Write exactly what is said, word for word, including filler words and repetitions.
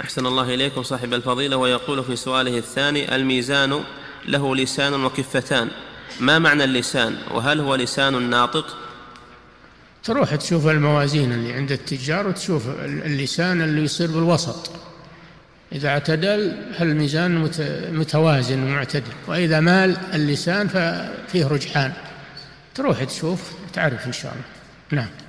أحسن الله إليكم صاحب الفضيلة، ويقول في سؤاله الثاني: الميزان له لسان وكفتان، ما معنى اللسان؟ وهل هو لسان ناطق؟ تروح تشوف الموازين اللي عند التجار وتشوف اللسان اللي يصير بالوسط، إذا اعتدل فالميزان متوازن ومعتدل، وإذا مال اللسان ففيه رجحان. تروح تشوف تعرف إن شاء الله. نعم.